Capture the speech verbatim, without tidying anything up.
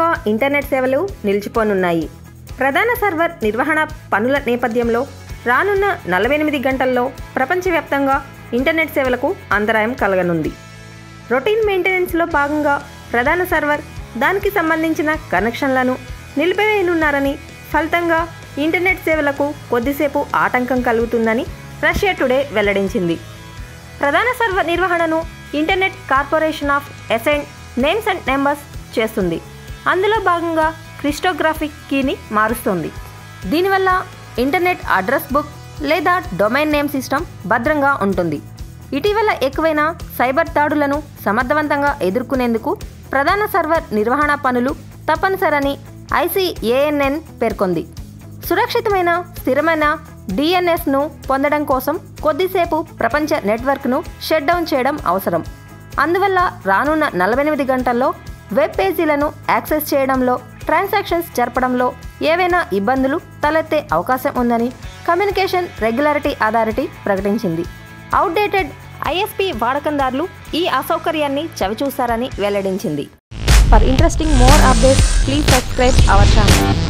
దేశవ్యాప్తంగా ఇంటర్నెట్ సేవలు నిలిచిపోనున్నాయి. ప్రధాన సర్వర్ నిర్వహణ పనుల నేపథ్యంలో రానున్న నలభై ఎనిమిది గంటల్లో ప్రపంచవ్యాప్తంగా ఇంటర్నెట్ సేవలకు అంతరాయం కలగనుంది. రొటీన్ మెయింటెనెన్స్లో భాగంగా ప్రధాన సర్వర్ దానికి సంబంధించిన కనెక్షన్లను నిలిపివేయనున్నారని, ఫలితంగా ఇంటర్నెట్ సేవలకు కొద్దిసేపు ఆటంకం కలుగుతుందని రష్యా టుడే వెల్లడించింది. ప్రధాన సర్వర్ నిర్వహణను internet corporation of assigned names and numbers చేస్తుంది. అందులో భాగంగా క్రిప్టోగ్రాఫిక్ కీని మారుస్తుంది. దీనివల్ల ఇంటర్నెట్ అడ్రస్ బుక్ లేదా డొమైన్ నేమ్ సిస్టమ్ భద్రంగా ఉంటుంది. ఇటీవల ఎక్కువైన సైబర్ దాడులను సమర్థవంతంగా ఎదుర్కొనేందుకు ప్రధాన సర్వర్ నిర్వహణ పనులు తప్పనిసరని ఐ సి ఏ ఎన్ ఎన్ పేర్కొంది. సురక్షితమైన స్థిరమైన డి ఎన్ ఎస్ను పొందడం కోసం కొద్దిసేపు ప్రపంచ నెట్వర్క్ను షట్ డౌన్ చేయడం అవసరం. అందువల్ల రానున్న నలభై ఎనిమిది గంటల్లో వెబ్ పేజీలను యాక్సెస్ చేయడంలో, ట్రాన్సాక్షన్స్ జరపడంలో ఏవైనా ఇబ్బందులు తలెత్తే అవకాశం ఉందని కమ్యూనికేషన్ రెగ్యులారిటీ అథారిటీ ప్రకటించింది. అవుట్డేటెడ్ ఐ ఎస్ పీ వాడకందారులు ఈ అసౌకర్యాన్ని చవిచూశారని వెల్లడించింది. For interesting more updates please subscribe our channel.